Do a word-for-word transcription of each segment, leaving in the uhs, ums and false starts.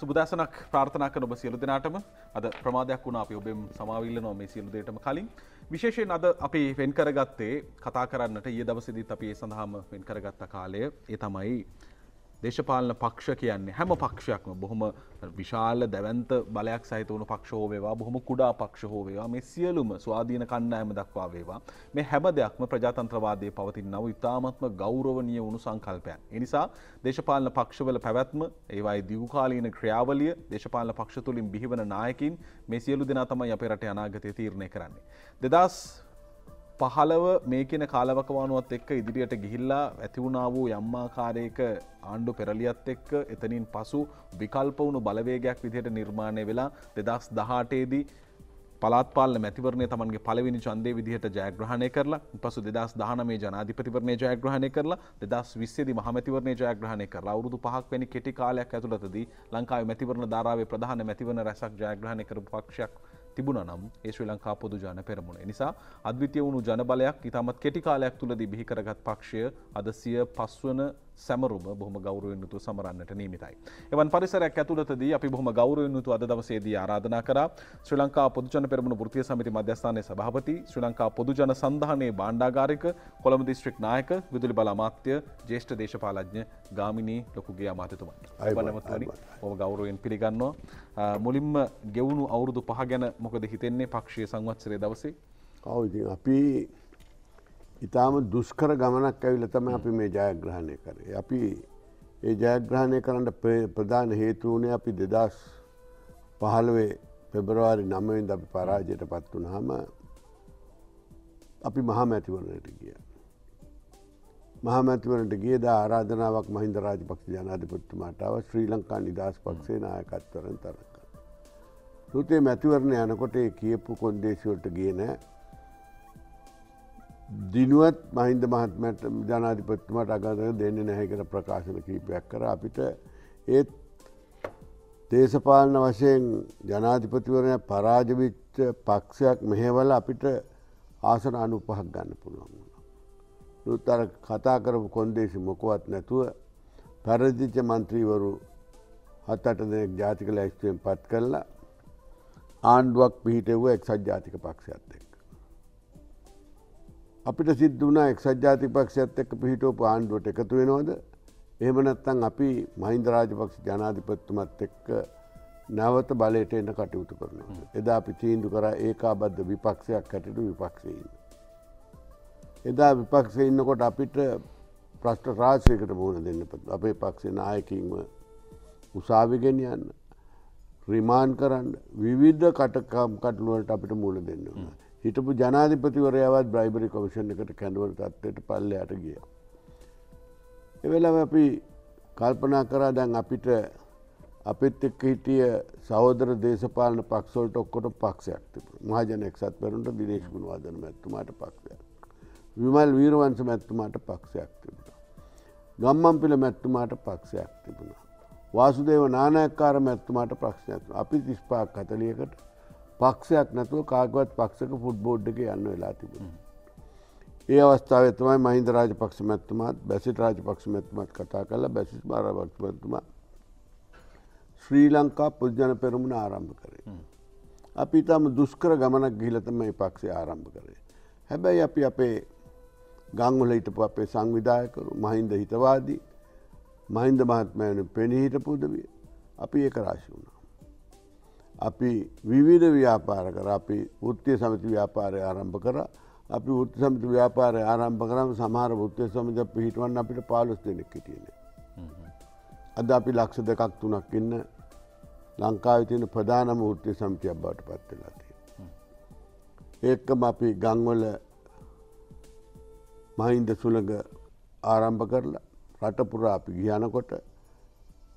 සුබදසනක් ප්‍රාර්ථනා කරන ඔබ සියලු දෙනාටම අද ප්‍රමාදයක් වුණා අපි ඔබෙන් සමාව ඉල්ලනවා මේ සියලු දෙයටම කලින් විශේෂයෙන් අද අපි වෙන් කරගත්තේ කතා කරන්නට ඊයේ දවසේදීත් අපි ඒ සඳහාම වෙන් කරගත්ත කාලය ඒ තමයි දේශපාලන පක්ෂ කියන්නේ හැම පක්ෂයක්ම බොහොම විශාල දැවැන්ත බලයක් සහිත වුණු පක්ෂ හෝ වේවා බොහොම කුඩා පක්ෂ හෝ වේවා මේ සියලුම ස්වාධීන කණ්ඩායම දක්වා වේවා මේ හැම දෙයක්ම ප්‍රජාතන්ත්‍රවාදයේ පවතින වූ ඉතාමත්ම ගෞරවනීය වුණු සංකල්පයන්. ඒ නිසා දේශපාලන පක්ෂවල පැවැත්ම ඒවායේ දීර්ඝකාලීන ක්‍රියාවලිය දේශපාලන පක්ෂ තුලින් බිහිවන නායකින් මේ සියලු දෙනා තමයි අපේ රටේ අනාගතය තීරණය කරන්නේ. දෙදහස් පහළොව මේ කියන කාලවකවානුවත් එක්ක ඉදිරියට ගිහිල්ලා ඇති වුණා වූ යම්මාකාරයක ආණ්ඩු පෙරලියත් එක්ක එතනින් පසු විකල්ප වුණු බලවේගයක් විදිහට නිර්මාණය වෙලා දෙදහස් දහඅට දී පළාත් පාලන මැතිවරණය තමන්ගේ පළවෙනි ඡන්දේ විදිහට ජයග්‍රහණය කරලා ඊපසු දෙදහස් දහනවයේ ජනාධිපතිවරණය ජයග්‍රහණය කරලා දෙදහස් විස්සේ දී මහ මැතිවරණය ජයග්‍රහණය කරලා අවුරුදු පහක් වැනි කෙටි කාලයක් ඇතුළතදී ලංකාවේ මැතිවරණ ධාරාවේ ප්‍රධාන මැතිවරණ රැසක් ජයග්‍රහණය කරපු පක්ෂයක් තිබුණා නම් ඒ ශ්‍රී ලංකා පොදු ජන පෙරමුණ. ඒ නිසා අද්විතීය වුණු ජන බලයක් ඉතාමත් කෙටි කාලයක් තුලදී බිහි කරගත් පක්ෂය අද සිය පහ වන සැමරුම බොහොම ගෞරවයෙන් යුතුව සමරන්නට නියමිතයි. එවන් පරිසරයක් ඇතුළතදී අපි බොහොම ගෞරවයෙන් යුතුව අද දවසේදී ආරාධනා කරා ශ්‍රී ලංකා පොදු ජන පෙරමුණ වෘත්තීය සමිති මධ්‍යස්ථානයේ සභාපති ශ්‍රී ලංකා පොදු ජන සංධානයේ භාණ්ඩාගාරික කොළඹ දිස්ත්‍රික් නායක විදුලි බල අමාත්‍ය ජ්‍යෙෂ්ඨ දේශපාලඥ ගාමිණී ලොකුගේ අමාත්‍යතුමා. ඔබලමතුනි බොහොම ගෞරවයෙන් පිළිගන්නවා. මුලින්ම ගෙවුණු අවුරුදු පහ ගැන මොකද හිතෙන්නේ පක්ෂීය සංවත්සරයේ දවසේ? ඔව් ඉතින් අපි इताम दुष्कर गमनक कविलतम अभी मैं जयग्रहण करें अभी ये जयग्रहण कर प्रधान हेतु ने अभी दिदास पहलवे फेब्रवरी नमेंद अभी पराजय पत्तु नाम अभी महामैत्रीवर्ण गया महामैत्रीवर्ण गए दा आराधना वक महिंद्र राजपक्ष जनाधिपति माटाव श्रीलंका निदास पक्षे नायकत्वर तरक सूते मैत्रीवर्ण अनकोटे किएपु कोंदेशियोट गए न दिनुवत महिंद महात्मा जनाधिपतिमाट अगर देने नहीं प्रकाशन कीपर अभी ये देशपालन वशेन जनाधिपतिवर पराजित पक्ष मेहवल अभी आसन अनुपहगान पुनः तर कथा कर कोंदेशी मुखवत् नु पराजित मंत्रीवर हत जातिक एक्सट्रीम पत्कल आंडवाक पीटे हुए एक साथ जातिक पक्ष आते අපිට සිද්ධ වුණා එක්සත් ජාතික පක්ෂයත් එක්ක පිහිටවපු ආණ්ඩුවට එකතු වෙනවද එහෙම නැත්නම් අපි මහින්ද රාජපක්ෂ ජනාධිපතිතුමත් එක්ක නැවත බලයට එන කටයුතු කරනවා එදා අපි තීන්දුව කරා ඒකාබද්ධ විපක්ෂයක් හැටියට විපක්ෂයේ ඉන්න එදා විපක්ෂයේ ඉන්නකොට අපිට ප්‍රශ්න රාශියකට මුහුණ දෙන්න අපේ පක්ෂේ නායකින්ව උසාවි ගෙනියන්න රිමාන්ඩ් කරන්න විවිධ කටකම් කටළු වලට අපිට මුහුණ දෙන්න ඕන हिटपू जनाधिपतिवरयावत् ब्राइबरी कमीशन कैंडवर तत्ट पाले अट गया इवेलवी कल्पना करा दीट अपितिय सहोदर देशपालन पक्षोल तो पक्ष आते महाजन एक साथ पेर दिनेश गुणवर्धन मेत्तुमाट पक्ष विमल वीरवंश मेत्तुमाट पक्ष आते गम्मंपिल मेत्तुमाट पक्ष आते वासुदेव नानायकार मेत्तुमाट पक्ष अपितिष्पा कतलियकट पक्षक नो कागवत पक्षक फुटबोर्ड के अन्न इलाती ये अवस्था है तुम्हें महिंद राजपक्ष में तुम्हारा बेसिट राजपक्ष में तुम्हारा कथा कल बेसिट महाराजपक्ष में तुम्हारा श्रीलंका पुजन पेरमुन आरंभ करे अभी तम दुष्कर गमनक गीलत में पक्ष आरंभ करे है भाई अपी अपे गांगुल हिटपू अपे संविधायक महिंद हितवादी महिंद महात्मा ने पेनी हिटपू दबी अपी एक राशि होना अभी विविध व्यापार कर अभी वृत्तीय समिति व्यापार आरंभ कर अभी वृत्तीय समिति व्यापार आरंभ कर समार वृत्तीय समिति अभी हिटवान अभी पालस देने की अदापि लक्ष दे तुना किन्न लंका तीन प्रधान वृत्तीय समिति अब्बाट पत्ते एक कम अभी गांगोल महिंद सुलग आरंभ कर राटपुरा अभी घियानकोट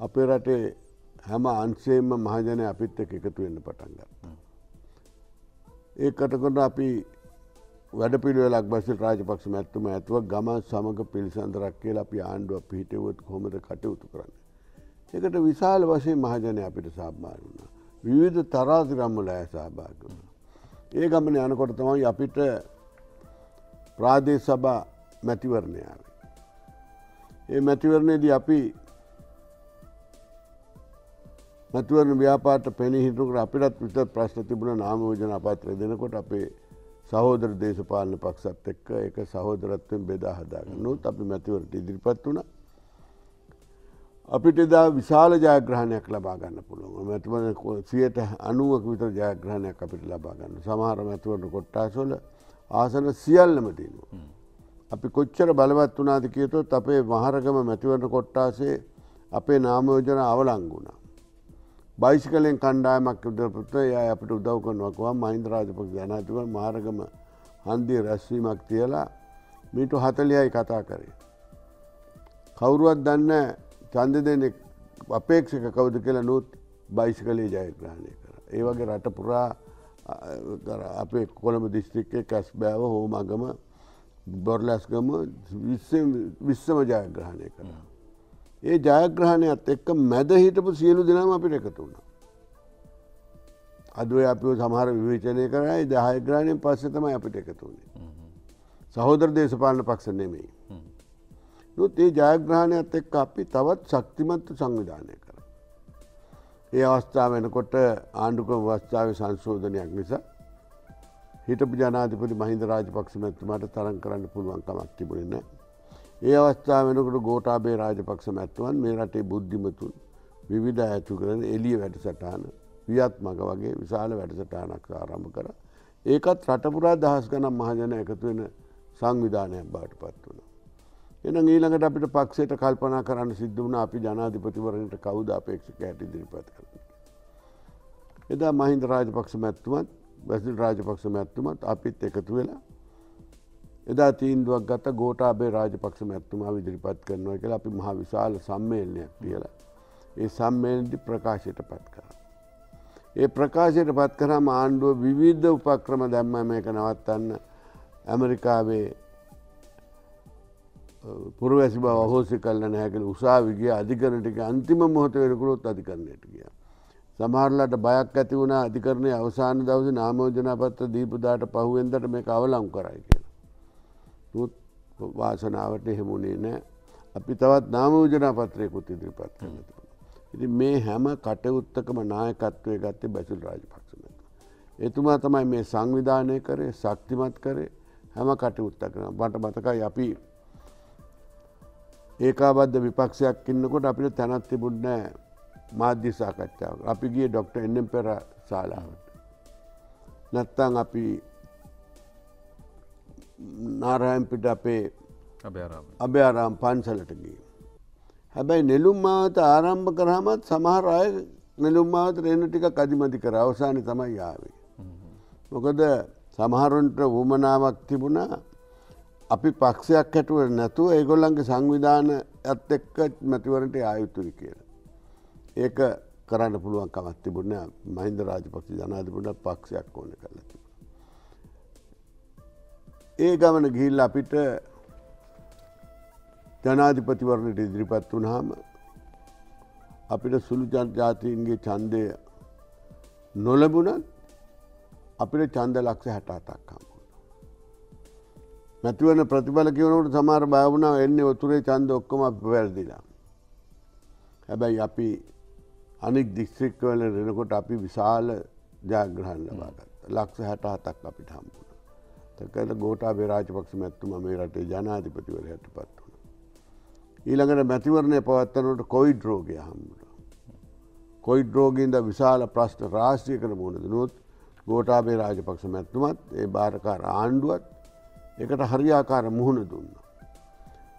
अपे राटे හැම අංශයෙන්ම මහජනය අපිත් එක්ක එකතු වෙන්න පටන් ගත්තා. ඒකට කොට අපි වැඩපිළිවෙලක් බැසිල් රාජපක්ෂ මැතිතුමා ඇතුව ගමන් සමග පිළිසඳරක් කියලා අපි ආණ්ඩුව පිහිටෙවුවොත් කොහොමද කටයුතු කරන්නේ. ඒකට විශාල වශයෙන් මහජනය අපිට සහභාගී වුණා. විවිධ තරාතිරම් වල අය සහභාගී වුණා. ඒ ගමනේ යනකොට තමයි අපිට ප්‍රාදේශ සභා මැතිවරණය ආවේ. ඒ මැතිවරණයේදී අපි මතුවන ව්‍යාපාරට පෙනී හිටුනකොට අපිටත් විතරක් ප්‍රශ්න තිබුණා නාම යෝජනා පත්‍රය දෙනකොට අපේ සහෝදර දේශපාලන පක්ෂත් එක්ක ඒක සහෝදරත්වයෙන් බෙදා හදාගන්නොත් අපි මැතිවරණයට ඉදිරිපත් වුණා. අපිට එදා විශාල ජයග්‍රහණයක් ලබා ගන්න පුළුවන්. මැතිවරණ සියයට අනූවක විතර ජයග්‍රහණයක් අපිට ලබා ගන්න. සමහර මැතිවරණ කොට්ටාසවල ආසන සියල්ලම තියෙනවා. අපි කොච්චර බලවත් වුණාද කියතොත් අපේ මහරගම මැතිවරණ කොට්ටාසේ අපේ නාම යෝජනා අවලංගු වුණා. बाइसिकलें कण्डायमक अपट उदव महिंद राजपक्ष जनाधिपति मारगम हंदी रस्वीमला मीटू हतलियाई कथा करे कौरव दंड चंदे अपेक्षक कौद के नूत बाइसिकल जाहिरने कर ये वगैरह अटपुरा आप कोलम डिस्ट्रिक्ट के कस्ब्याव होमागम बोर्लासगम विश्व विश्व जाहिरने कर ये जयग्रहणेत मेद हिटपू सीएल दिन आप रेखत अद्वे आप हमारा विवेचने करा जयग्रहण पास मैं आप रेखत सहोदर देशपालन पक्ष ने में तो ये जयग्रहणेत काफी तवत् शक्तिमत संविधाने कर ये आस्थावन को आंडक वास्तव संशोधन अग्निश हिटपू जनाधिपति महिंद राजपक्ष में तुम्हारे तरंकर पूर्वांकम ये अवस्था वेनको गोटाबे राजपक्ष मैत्वन मेराटे बुद्धिमतुन विविध ऐचुकन एलिय वेट सटान व्यात्मक वगे विशाल वेट सटान आरंभ कर एक रटपुरा दहसगन महाजन एकत्वेन संविधान बाट पत्तुन एनं ඊළඟට අපිට පක්ෂයට කල්පනා කරන්න සිද්ධ වුණා අපි ජනාධිපතිවරණයට කවුද අපේක්ෂක හැටි ඉදිරිපත් කරන්නේ එදා මහින්ද රාජපක්ෂ මැතිතුමත් බැසිල් රාජපක්ෂ මැතිතුමත් අපිත් එකතු වෙලා यदा तीन दुवगत गोटाबे राजपक्ष मैत्तुमा इदिरिपत करना के लिए महा विशाल सम्मेलन किया ये सम्मेलन प्रकाशित पत कर ये प्रकाशित पत कर आंडो विविध उपक्रम दमेक नवत्न अमेरिका वे पूर्वश अहोसी कल्याण है उषा विगे अधिकरण के अंतिम मुहूर्त वेक अधिकरण गया समारलाट भयकती उना अधिकरण अवसान दवसी नामोजना पत्र दीप दाट पहुएंदट मेक अवलम कराएगा वासनावट हेमुनि ने अभी तवत् नाम योजना पत्रे कुतिद्रिपत यदि मे हेम कट उत्तकम नायकत्व गति बसिल राजपक्ष में ये तुम तमाय मे संविधान करे शक्ति मत करे हेम कट उत्तक बट बतका अभी एकाबद्ध विपक्ष किन्नकोट अपने तनत्ति बुड्ने माध्य साकच्चा अभी गए डॉक्टर एन एम पेरा सालावट नत्तांग अभी नारायण पिट पे अभ्याराम पांचलट गई हबाई नीलुम्मावत आरंभ कराम समार आय नीलुम्मावत रेणुटिका कदिमति कर अवसानी तमय आवे මොකද සමහරන්ට වුමනාවක් තිබුණා අපි පක්ෂයක් හැටුවේ නැතුව ඒගොල්ලන්ගේ සංවිධානයත් එක්ක මැතිවරණට ආයුතුයි කියලා ඒක කරන්න පුළුවන් කමක් තිබුණා මහින්ද රාජපක්ෂ ජනාධිපති පක්ෂයක් ඕනේ කියලා තිබුණා ඒ ගමන ගිහිල්ලා අපිට ජනාධිපතිවරණයට ඉදිරිපත් වුණාම අපිට සුළු ජාතීන්ගේ ඡන්දය නොලැබුණත් අපිට ඡන්ද ලක්ෂ හැට අටක් හම්බුණා. මැතිවරණ ප්‍රතිඵල කියනකොට සමහර බය වුණා එන්නේ උතුරේ ඡන්ද ඔක්කොම අපි වැරදිලා. හැබැයි අපි අනෙක් දිස්ත්‍රික්ක වල රෙනකොට අපි විශාල ජයග්‍රහණ ලබා ගත්තා. ලක්ෂ හැට අටක් අපිට හම්බුණා. कहते गोटाबे राजपक्ष मैत्तुमा मेराटे जनाधिपति वर हटपत्तुना ईलंगट मैतिवरणे पवत्तनोट कोविड रोगे हम्बुना कोविड रोगिंद विशाल प्रश्न राष्ट्रीयकरण वुणद नोत गोटाबे राजपक्ष मैत्तुमात ए बारकार आंडुවත් ඒකට හරියාකාර මුහුණ දුන්නා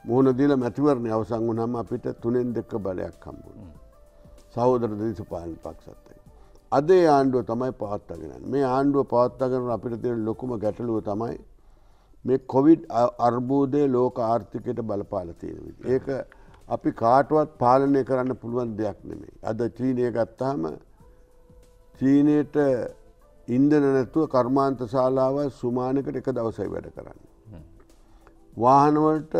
මුහුණ දීලා මැතිවරණේ අවසන් වුණාම අපිට තුනෙන් දෙක බලයක් හම්බුනා සහෝදර දේශපාලන පක්ෂත් අද ආණ්ඩුව තමයි පවත්වාගෙන යන්නේ. මේ ආණ්ඩුව පවත්වාගෙන යන අපිට තියෙන ලොකුම ගැටලුව තමයි මේ කොවිඩ් අර්බුදේ ලෝක ආර්ථිකයට බලපාලා තියෙන විදිහ. ඒක අපි කාටවත් පාලනය කරන්න පුළුවන් දෙයක් නෙමෙයි. අද චීනය ගත්තාම චීනයට ඉන්ධන නැතුව කර්මාන්ත ශාලාව සුමානකට එක දවසයි වැඩ කරන්නේ. වාහන වලට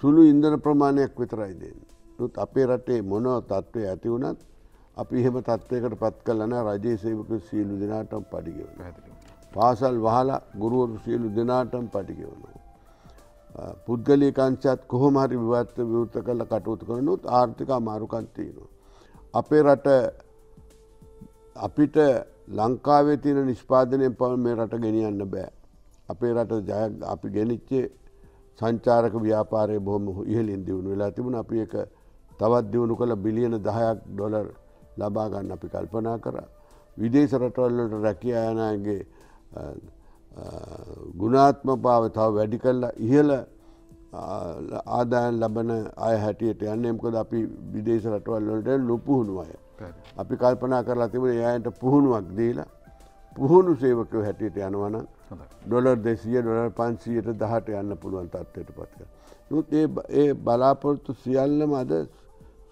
සුළු ඉන්ධන ප්‍රමාණයක් විතරයි දෙන්නේ. ඒත් අපේ රටේ මොන තත්ත්වයක් ඇති වුණත් අපි එහෙම තත්වයකට පත් කළා නෑ රජයේ සේවක සියලු දෙනාටම පඩි ගෙවනවා. පාසල් වහලා ගුරුවරු සියලු දෙනාටම පඩි ගෙවනවා. පුද්ගලික අංශයත් කොහොම හරි විවාද විවෘත කරලා කටයුතු කරනොත් ආර්ථික අමාරුකම් තියෙනවා. අපේ රට අපිට ලංකාවේ තියෙන නිෂ්පාදනය මේ රට ගෙනියන්න බෑ. අපේ රට අපි ගෙනිච්ච සංචාරක ව්‍යාපාරය බොහොම ඉහළින් දියුණු වෙලා තිබුණා. අපි ඒක තවත් දියුණු කළ බිලියන දහයක් ඩොලර් ලබා ගන්න අපි කල්පනා කරා. විදේශ රටවල් වලට රැකියා යනාගේ ගුණාත්මකභාවය තව වැඩි කළා. ඉහළ ආදායම් ලබන අය හැටියට යන්නේ මොකද අපි විදේශ රටවල් වලට නොපුහුණු අය. අපි කල්පනා කරලා තිබුණේ එයාට පුහුණුවක් දීලා පුහුණු සේවකයෝ හැටියට යනවා නම් डॉलर देसी डॉलर पाँच सीट दहाट अन्न पुलवान तट पत्थर बलापुर तो सियाल मद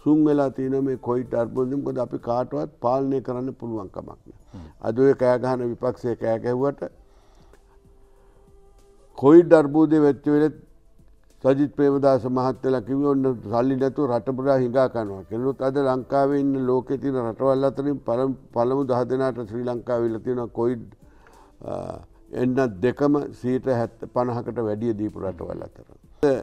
सूंगला तीन में कोई टर्बुजम को आप काटवा पालने कराने पुलवान का मांगने अदो क्या कहा विपक्ष से क्या कह हुआ था कोई टर्बूदे व्यक्ति सजित प्रेमदास महात्ला की साली ने तो रटपुरा हिंगा कानवा क्यों तद लंका इन लोके तीन रटवाला तीन परम फलम दह दिना श्रीलंका तीन कोई එන්න දෙකම සීට පනහකට වැඩිය දීපු රටවල් අතර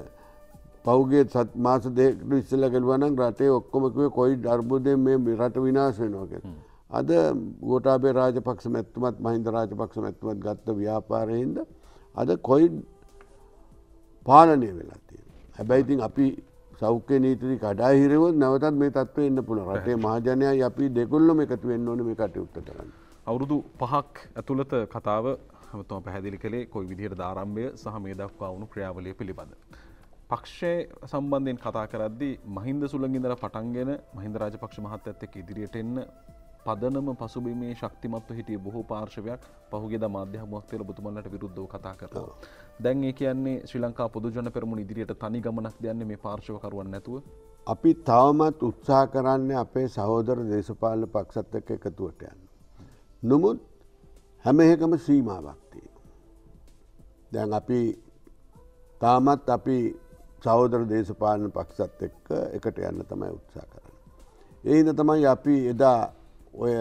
පෞගේ සත් මාස දෙකකට ඉස්සෙල්ලා ගලුවා නම් රටේ ඔක්කොම කිව්වේ කොවිඩ් අර්බුදයෙන් මේ රට විනාශ වෙනවා කියලා. අද ගෝඨාභය රාජපක්ෂ මැතිතුමත් මහින්ද රාජපක්ෂ මැතිතුමත් ගත්ත ව්‍යාපාරයෙන්ද අද කොවිඩ් පාලනය වෙලා තියෙනවා. හැබැයි ඉතින් අපි සෞඛ්‍ය නීති කඩා හිරෙවොත් නැවතත් මේ තත්ත්වෙ එන්න පුළුවන්. රටේ මහජනයයි අපි දෙකොල්ලම එකතු වෙන්න ඕනේ මේ කටයුත්ත කරන්න. අවුරුදු පහක් ඇතුළත කතාව तो පැහැදිලි කලේ කොයි විදිහටද ආරම්භය සහ මේ දක්වා වුණු ක්‍රියාවලිය පිළිබඳ පක්ෂයේ සම්බන්ධයෙන් කතා කරද්දී මහින්ද සුළඟ ඉඳලා පටන්ගෙන මහින්ද රාජපක්ෂ මහත්තයත් එක්ක ඉදිරියට එන්න පදනම පසුබිමේ ශක්තිමත්ව හිටිය බොහෝ පාර්ශවයක් පහුගිය දා මාධ්‍ය හමුවක් තියලා බුදුමල්ලට විරුද්ධව කතා කරලා. දැන් ඒ කියන්නේ ශ්‍රී ලංකා පොදු ජන පෙරමුණ ඉදිරියට තනි ගමනක් දෙන්නේ මේ පාර්ශව කරුවන් නැතුව. අපි තවමත් උත්සාහ කරන්නේ අපේ සහෝදර දේශපාලන පක්ෂත් එක්ක එකතුවට යන්න. නමුත් හැම එකම සීමාවක් තියෙනවා. දැන් අපි තාමත් අපි සහෝදර දේශපාලන පක්ෂත් එක්ක එකට යන්න තමයි උත්සාහ කරන්නේ. ඒ හින්දා තමයි අපි එදා ඔය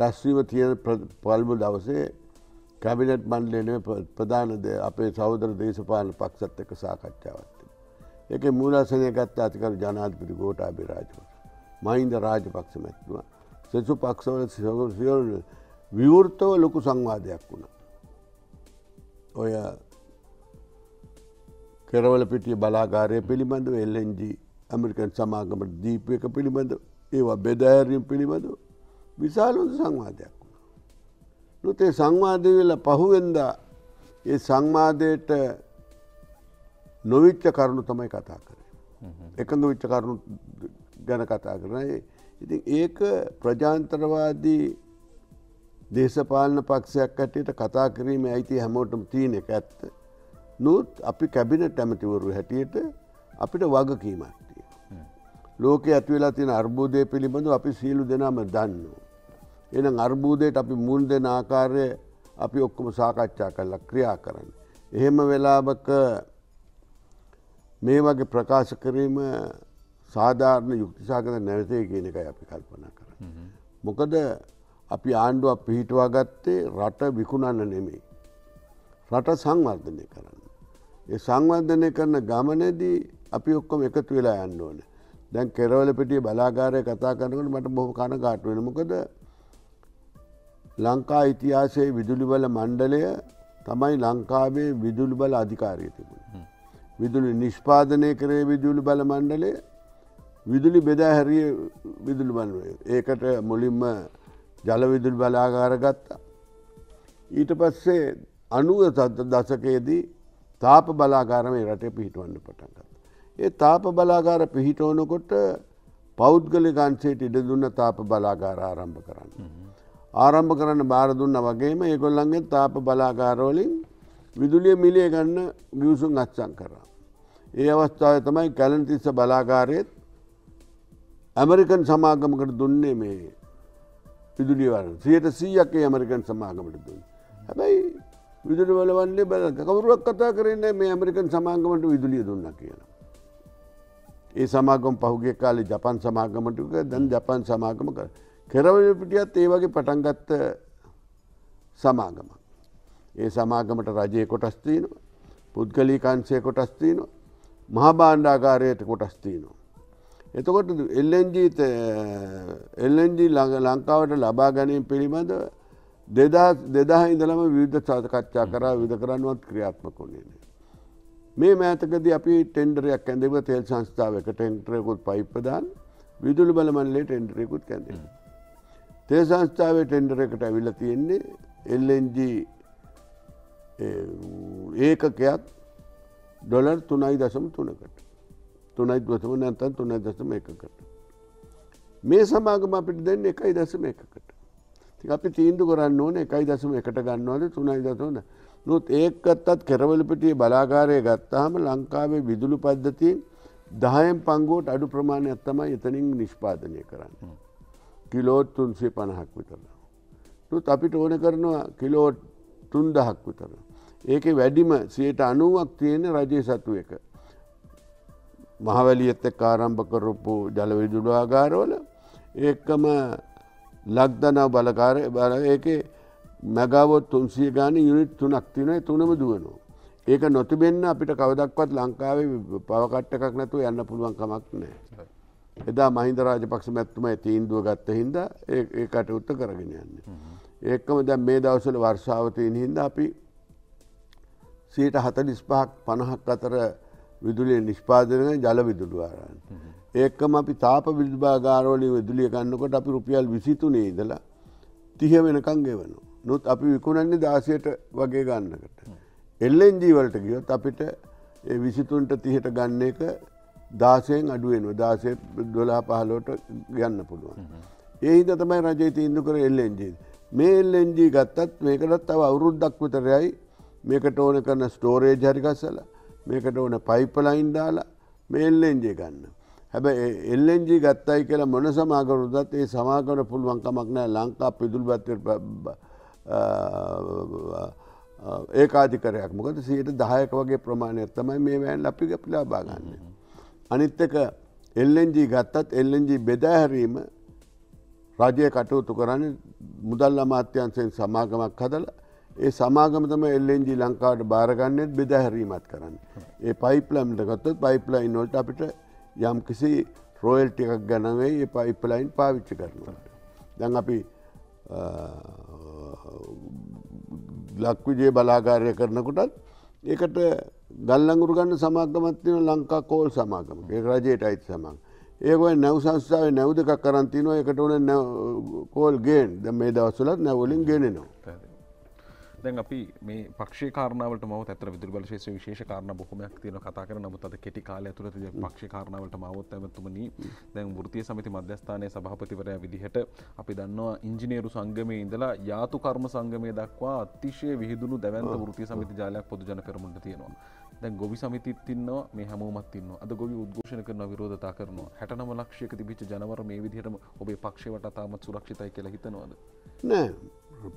රාශ්‍රීව තියෙන පළමු දවසේ කැබිනට් මණ්ඩලයේ ප්‍රධාන අපේ සහෝදර දේශපාලන පක්ෂත් එක්ක සාකච්ඡාවක් තිබුණා. ඒකේ මූලාසනය ගත්ත අතිකරු ජනාධිපති ගෝඨාභය රාජපක්ෂ මහින්ද රාජපක්ෂ මැතිතුමා සෙසු පක්ෂවල සහෝදර විවෘතව ලොකු සංවාදයක් වුණා. ඔය කෙරවල පිටිය බලාගාරය පිළිබඳව එල් එන් ජී ඇමරිකන් සමාගම දීපයක පිළිබඳව ඒවා බෙදාහැරීම පිළිබඳව විශාල සංවාදයක් වුණා. නොතේ සංවාදය වෙලා පහුවෙන්දා ඒ සංවාදයට නොවිච්ච කරුණු තමයි කතා කරේ. එකඟ වෙච්ච කරුණු ගැන කතා කරනවා. ඉතින් ඒක ප්‍රජාතන්ත්‍රවාදී දේශපාලන පක්ෂයක් හැටියට කතා කිරීමේ අයිතිය හැමෝටම තියෙන එක ඇත්ත. නමුත් අපි කැබිනට් ඇමතිවරු හැටියට අපිට වගකීමක් තියෙනවා. ලෝකයේ ඇති වෙලා තියෙන අර්බුදය පිළිබඳව අපි සීළු දෙනාම දන්නවා. එහෙනම් අර්බුදයට අපි මුල් දෙන ආකාරය අපි ඔක්කොම සාකච්ඡා කරලා ක්‍රියා කරන්න. එහෙම වෙලාවක මේ වගේ ප්‍රකාශ කිරීම සාධාරණ යුක්තිසහගත නැවතේ කියන එකයි අපි කල්පනා කරන්නේ. මොකද අපි ආණ්ඩුව පිහිටුවා ගත්තේ රට විකුණන්න නෙමෙයි. රට සංවර්ධනය කරන්න. ඒ සංවර්ධනය කරන ගමනේදී අපි ඔක්කොම එකතු වෙලා යන්න ඕනේ. දැන් කෙරවල පිටියේ බලාගාරය කතා කරනකොට මට බොහොම කනගාටු වෙනවා. මොකද ලංකා ඉතිහාසයේ විදුලි බල මණ්ඩලය තමයි ලංකාවේ විදුලි බල අධිකාරිය තිබුණේ. විදුලි නිෂ්පාදනය කරේ විදුලි බල මණ්ඩලය. විදුලි බෙදා හැරිය විදුලි මණ්ඩලය. ඒකට මුලින්ම ජල විදුලි බලාගාර ගත්තා. ඊට පස්සේ අනූවත දශකයේදී තාප බලාගාර මේ රටේ පිහිටවන්න පටන් ගත්තා. ඒ තාප බලාගාර පිහිටවනකොට පෞද්ගලික අංශයට ඉඩ දුන්න තාප බලාගාර ආරම්භ කරන්න. ආරම්භ කරන්න බාර දුන්නා වගේම ඒගොල්ලන්ගේ තාප බලාගාර වලින් විදුලිය මිලේ ගන්න ගිවිසුම් අත්සන් කරා. ඒ අවස්ථාවේ තමයි කැලණිතිස්ස බලාගාරයේ ඇමරිකන් සමාගමකට දුන්නේ මේ විදුලිවල සියයට සීයක් ඇමරිකන් සමාගමට දුන්නා. හැබැයි විදුලිවල වන්නේ බල කවුරුවක් කතා කරන්නේ මේ ඇමරිකන් සමාගමට විදුලිය දුන්නා කියලා. ඒ සමාගම පහුගිය කාලේ ජපාන් සමාගමට ගියා. දැන් ජපාන් සමාගම කර කෙරවල පිටියත් ඒ වගේ පටන් ගත්ත සමාගමක්. ඒ සමාගමට රජයේ කොටස් තියෙනවා. පුද්ගලිකාංශයේ කොටස් තියෙනවා. මහා භාණ්ඩාගාරයේ කොටස් තියෙනවා. එතකොට L N G L N G ලංකාවට ලබා ගැනීම පිළිබඳ දෙදහස් ඉඳලම විවිධ සාකච්ඡා කරා විවිධ කරනවත් ක්‍රියාත්මක වුණේ නැහැ. මේ මෑතකදී අපි ටෙන්ඩරයක් ඇඳෙව තෙල් සංස්ථාවක ටෙන්ඩරයකට පයිප් දාන විදුලි බල මණ්ඩලයේ ටෙන්ඩරයකට කැඳෙනවා. තෙල් සංස්ථාවේ ටෙන්ඩරයකට අවිලා තියෙන්නේ එල් එන් ජී ඒකකයක් ඩොලර් තුනයි දශම තුනකට තුනයි දශම නැත්නම් තුනයි දශම එකකට මේ සමාගම අපිට දෙන්නේ එකයි දශම එකකට. ඉතින් අපි තීන්දුව කරන්න ඕනේ එකයි දශම එකට ගන්නවද තුනයි දශම නෝත් ඒක ගත්තත් කෙරවල පිටියේ බලාගාරය ගත්තාම ලංකාවේ විදුලි පද්ධතියෙන් දහයෙන් පංගුවට අඩු ප්‍රමාණයක් තමයි එතනින් නිෂ්පාදනය කරන්නේ. කිලෝට් තුන්සිය පනහක් විතර. නෝත් අපිට ඕන කරනවා කිලෝට් තුන්දහක් විතර. ඒකේ වැඩිම සියයට අනූවක් තියෙන්නේ රජයේ සතු එක. महावलियत आरंभ करूपू जल विदुगार एक लगदन बलगार एक मेगावो तुमसी गाने यूनिट तुन अक्तिन तुन में दुवन एक नतुबेन अट कवदाक्वा लंकावे पवकाटकना तो अन्न पुलवां कमाकने यदा महिंद राजपक्ष में तींदु हिंद एक उत्त करगने एक मेधावस वर्षावती हिंद अभी सीट हतलिस्पा पनह कतर विदुली निष्पादन जल विदुगार एकम ताप विदुगार विदुली का रूपया विसीत नहीं इधला तीहेवन कंगेवन नो अभी विकुन दासेट वगे एल एन जी वर्ट गो तपिट विसीत तीहेट गन्ने का दासे अडवेन दासे दुला पहलोट गन्न पुलवा ये तम रजयती इंदुकर एल एन जी मे एल एन जी मेकड़ तब अवृद्धक्तराई मेकटोन कना स्टोरेज हर गसल මේකට ඕන පයිප් ලයින් දාලා මේ එල් එන් ජී ගන්න. හැබැයි එල් එන් ජී ගත්තයි කියලා මොන සමාගමකටවත් ඒ සමාගමට පුළුවන් කමක් නැහැ ලංකාව පිදුල් බත් ඒකාධිකාරයක්. මොකද සියයට දහයක වගේ ප්‍රමාණයක් තමයි මේ වෑන් අපි ලබා ගන්න. අනිත් එක එල් එන් ජී ගත්තත් එල් එන් ජී බෙදා හැරීම රාජ්‍ය කටයුතු කරන්නේ මුදල් අමාත්‍යාංශයෙන් සමාගමක් හදලා ये समागम तब एल एन जी लंका बारगाने बेदाहरी मत कराने ये पाइपलाइन लगता पाइपलाइन होता आप यम किसी रॉयल्टी का गना में ये पाइपलाइन पाविच करना जहाँ पे लक्ष्य बलागार्य करना कुटा एक गलंगुर्गन समागम लंका कोल समागम एक राज्य टाइप समागम एक वे नव संस्था नवद का करंतीनो एक कोल गेन द मेदावसुला नवलिंग गेन नो දැන් අපි මේ පක්ෂීය කාරණාවලට මවොත් අතර විදුලි බල ශේෂ විශේෂ කාරණා බොහොමයක් තියෙනවා කතා කරන නමුත් අද කෙටි කාලය ඇතුළත මේ පක්ෂීය කාරණාවලට මවොත් එතුමනි දැන් වෘත්තීය සමිති මධ්‍යස්ථානයේ සභාපතිවරයා විදිහට අපි දන්නවා ඉංජිනේරු සංගමයේ ඉඳලා යාතු කර්ම සංගමයේ දක්වා අතිශය විහිදුණු දැවැන්ත වෘත්තීය සමිති ජාලයක් පොදු ජන පෙරමුණට තියෙනවා. දැන් ගොවි සමිතිත් ඉන්නවා මේ හැමෝමත් ඉන්නවා. අද ගොවි උද්ඝෝෂණ කරනවා විරෝධතා කරනවා. හැට නම ලක්ෂයක තිබිච්ච ජනවර මේ විදිහටම ඔබේ පක්ෂේ වට තාමත් සුරක්ෂිතයි කියලා හිතනවද? නෑ.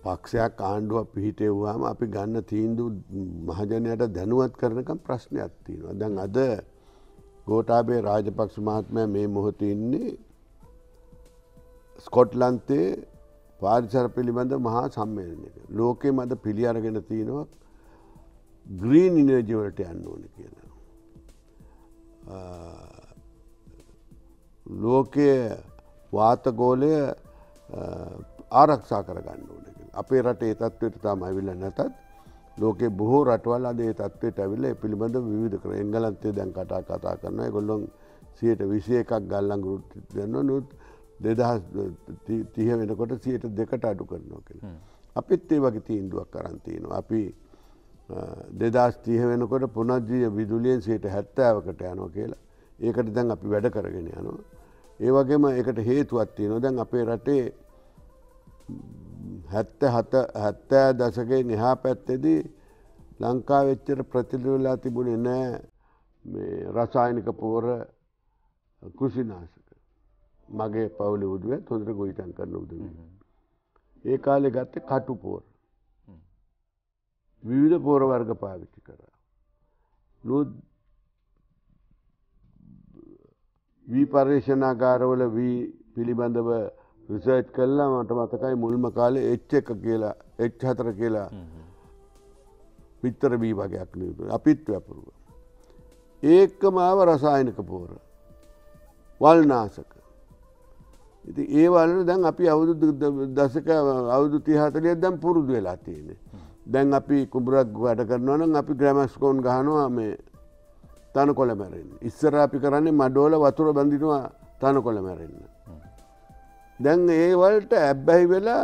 पक्षයක් ආණ්ඩුව පිහිටේ වුවාම අපි ගන්න තීන්දුව මහජනයාට දැනුවත් කරනකම් ප්‍රශ්නයක් තියෙනවා. දැන් අද ගෝඨාභය රාජපක්ෂ මහත්මයා මේ මොහොතේ ඉන්නේ ස්කොට්ලන්තයේ පාරිසර පිළිබඳ මහා සම්මේලනයක. ලෝකෙම අද පිළි අරගෙන තිනවා ග්‍රීන් එනර්ජි වලට යන්න ඕනේ කියලා. ලෝකයේ වාතගෝලය ආරක්ෂා කරගන්න ඕනේ. අපේ රටේ තත්ත්වයට තමයි අවිල්ල නැතත් ලෝකේ බොහෝ රටවල් අද ඒ තත්ත්වයට අවිල්ල ඒ පිළිබඳව විවිධ කරන එංගලන්තයේ දැන් කතා කතා කරනවා ඒගොල්ලෝ සියයට විසි එකක් ගල්ලංගුරුටි දෙනවා නෝත් දෙදහස් තිහ වෙනකොට සියයට දෙකට අඩු කරනවා කියලා. අපිත් ඒ වගේ තීන්දුවක් කරන් තිනවා. අපි දෙදහස් තිහ වෙනකොට පුනර්ජීව විදුලියෙන් සියයට හැත්තෑවකට යනවා කියලා. ඒකට දැන් අපි වැඩ කරගෙන යනවා. ඒ වගේම ඒකට හේතුවක් තියෙනවා. දැන් අපේ රටේ हत्या हत्या हत्या दशके निहा पैत्तेदी लंका वेच्चर प्रतिला तिबुने ने रासायनिक पोर कृषि नाशक मगे पावली उद्वे थोंद्र गोई टंकर उद्वे ये काले गाते खाटू पोर विविध पोर वर्ग पाविच करा नो विपरेशनागार वल वि पिलिबंधव रिसर्च कल्ला मट मतकाय मुल्म काले एच एक केला एच हतर केला पितर बी वगे अक्नि अपित्व पूर्व एकमाव रासायनिक पोर वालनाशक ये वाले दंग अभी अवधुत दशक अवधुति हाथलिए दम पूर्व वेलाती है दंग अभी कुब्रा गट करना अभी ग्रामस्कोन गहनो में तानकोले मेरे इससे अभी कराने मडोल वतुर बंदी तानकोले मेरे दंग ये वाले अब्बाई वेला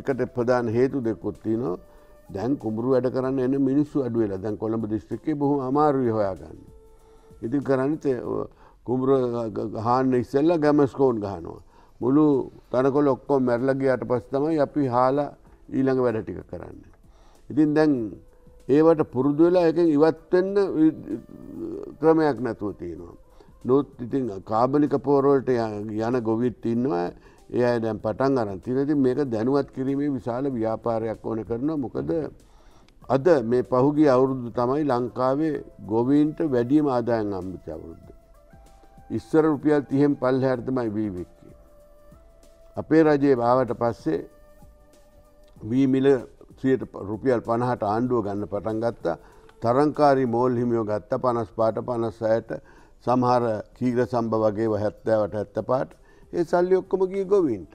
एक प्रधान हेतु देखो तीनों දැන් කුඹුරු වැඩ කරන්න එන මිනිස්සු අඩු වෙලා දැන් කොළඹ දිස්ත්‍රික්කේ බොහොම අමාරුයි හොයාගන්න. ඉතින් කරන්නේ කුඹුරු ගහන්න ඉස්සෙල්ලා ගමස්කෝන් ගහනවා. මුළු තනකොළ ඔක්කොම මැරලා ගියාට පස්සේ තමයි අපි හාලා ඊළඟ වැඩ ටික කරන්නේ. ඉතින් දැන් ඒවට පුරුදු වෙලා එකෙන් ඉවත් වෙන්න ක්‍රමයක් නැතුව තියෙනවා. නෝත් ඉතින් කාබනික පොර වලට යන ගොවිත් ඉන්නවා. ඒ අය දැන් පටන් ගන්න තියෙනදී මේක දැනුවත් කිරීමේ විශාල ව්‍යාපාරයක් ඕන කරනවා මොකද අද මේ පහුගිය අවුරුද්ද තමයි ලංකාවේ ගොවීන්ට වැඩිම ආදායම් හම්බෙච්ච අවුරුද්ද. ඉස්සර රුපියල් තිහෙන් පල්හැට තමයි වී වික්කේ. අපේ රජයේ ආවට පස්සේ වී මිල රුපියල් පනහට ආණ්ඩුව ගන්න පටන් ගත්තා. තරංකාරී මෝල් හිමියෝ ගත්තා පනස් පහට පනස් හයට සමහර කීග්‍ර සම්බ වගේව හැත්තෑවට හැත්තෑපහට ये साल गई गोविंद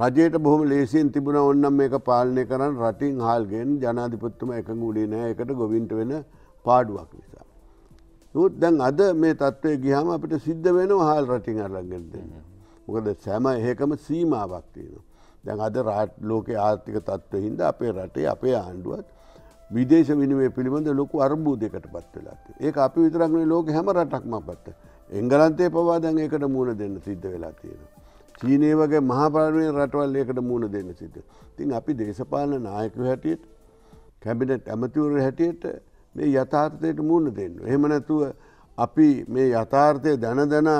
राजेट भूम लेसी तिबुना उन्नमेक पालने करन रटिंग हाल गेन जनाधिपत्य में एक उड़ीन एक गोविंद वेन पाडवा तो दंग अद में तत्व गिहाम अपने सिद्ध वेन हाल रटिंग हाल सेम हेकम सीमा वाक्ति दंग अद राट लोके आर्थिक तत्व हिंद अपे रटे अपे आंडवा विदेश विनिमय पिलिबंद लोग अर्बुदेकट पत्ते लाते एक आपे वितरंगने लोग हेम रटक में पत्ते එංගලන්තේ පවා දැන් ඒකට මූණ දෙන්න සිද්ධ වෙලා තියෙනවා. චීනයේ වගේ මහා පාර්ලිමේන්තු රටවල් ඒකට මූණ දෙන්න සිද්ධ. ඉතින් අපි දේශපාලන නායකයෝ හැටියට කැබිනට් ඇමතිවරු හැටියට මේ යථාර්ථයට මූණ දෙන්න. එහෙම නැතුව අපි මේ යථාර්ථය දන දන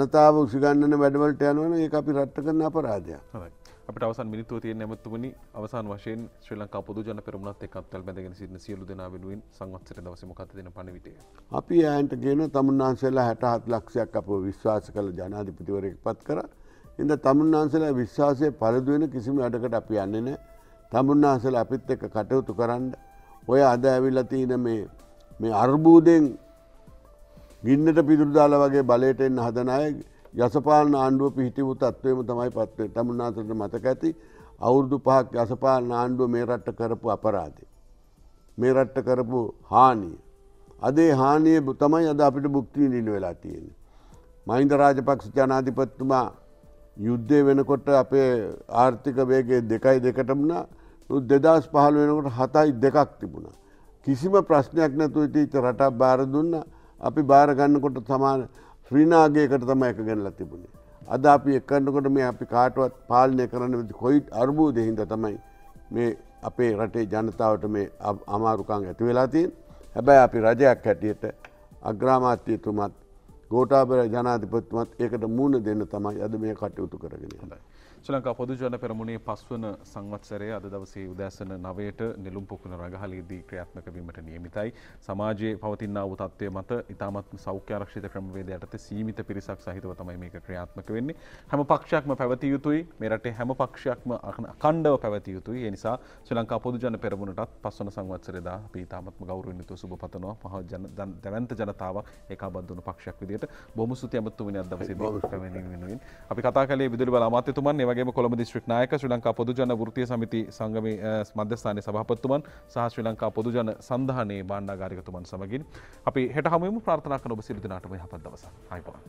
ජනතාව උසිගන්නන වැඩවලට යනවනේ ඒක අපි රට කරන අපරාධයක්. හරි. අපිට අවසන් මිනිත්තුව තියෙන හැමතුමනි අවසන් වශයෙන් ශ්‍රී ලංකා පොදු ජන පෙරමුණත් එක්ක අත්වල බැඳගෙන සිටින සියලු දෙනා වෙනුවෙන් සංවත්සරයේ දවසේ මොකක්ද දෙන පණිවිඩය? අපි යාන්ට කියන තමුන්නාන්සලා හැටහත් ලක්ෂයක් අපව විශ්වාස කළ ජනාධිපතිවරයෙක් පත් කරා. ඉතින් තමුන්නාන්සලා විශ්වාසයේ පළදු වෙන කිසිම වැඩකට අපි යන්නේ නැහැ. තමුන්නාන්සලා අපිත් එක්ක කටයුතු කරන්න ඔය අද ඇවිල්ලා තියෙන මේ මේ අර්බුදෙන් ගින්නට පිදුරු දාලා වගේ බලයට එන්න හදන අය යසපාලන ආණ්ඩුව පිහිටවූ තත්ත්වයම තමයි පත් වෙන්නේ. තමුන්නාන්සලට මතක ඇති අවුරුදු පහක් යසපාලන ආණ්ඩුව මේ රට කරපු අපරාධය. මේ රට කරපු හානිය. අද ඒ හානිය තමයි අද අපිට භුක්ති විඳින්න වෙලා තියෙන්නේ. මහින්ද රාජපක්ෂ ජනාධිපතිතුමා යුද්ධය වෙනකොට අපේ ආර්ථික වේගය දෙකයි දෙකටම නා දෙදාස් පහළොව වෙනකොට හතයි දෙකක් තිබුණා. කිසිම ප්‍රශ්නයක් නැතුව ඉතින් රටක් බාර දුන්නා. අපි බාර ගන්නකොට සමාන ශ්‍රීනාගයකට තමයි එක ගන්නලා තිබුණේ. අද අපි එක කරනකොට මේ අපි කාටවත් පාලනය කරන්න කොයි අර්බුදේ හින්දා තමයි මේ අපේ රටේ ජනතාවට මේ අමාරුකම් ඇති වෙලා තියෙන්නේ. හැබැයි අපි රජයක් හැටියට අග්‍රාමාත්‍යතුමත් ගෝඨාභය ජනාධිපතිතුමත් ඒකට මූණ දෙන්න තමයි අද මේ කටයුතු කරගෙන යන්නේ. ශ්‍රී ලංකා පොදු ජන පෙරමුණේ පස්වන සංවත්සරයේ අද දවසේ උදෑසන නවයට නිලුම්පොකුණ රගහලේදී ක්‍රියාත්මක වීමට නියමිතයි. සමාජයේ පවතිනා වූ තත්ත්වය මත ඉතාමත් සෞඛ්‍ය ආරක්ෂිත ක්‍රමවේද යටතේ සීමිත පිරිසක් සහිතව තමයි මේක ක්‍රියාත්මක වෙන්නේ. හැම පක්ෂයක්ම පැවතිය යුතුයි. මේ රටේ හැම පක්ෂයක්ම අඛණ්ඩව පැවතිය යුතුයි. ඒ නිසා ශ්‍රී ලංකා පොදු ජන පෙරමුණටත් පස්වන සංවත්සරයේදී අපි ඉතාමත් ගෞරවයෙන් යුතුව සුබ පතනවා. පහ දැවැන්ත ජනතාවක් ඒකාබද්ධ වුණු පක්ෂයක් විදියට බොහොම ස්තුතියි අමතුමිනි අද දවසේ දීප කමෙන්ටින් වෙනුවෙන්. අපි කතා කළේ විදුලි බල අමාත්‍යතුමන් වගේම කොළඹ දිස්ත්‍රික් නායක ශ්‍රී ලංකා පොදු ජන වෘත්තීය සමිති සංගමේ මධ්‍යස්ථානයේ සභාපතිතුමන් සහ ශ්‍රී ලංකා පොදු ජන සන්ධානයේ භාණ්ඩාගාරිකතුමන් සමගින් අපි හෙට හමුවෙමු. ප්‍රාර්ථනා කරන ඔබ සියලු දෙනාටම යහපත් දවසක්. ආයිබෝන්.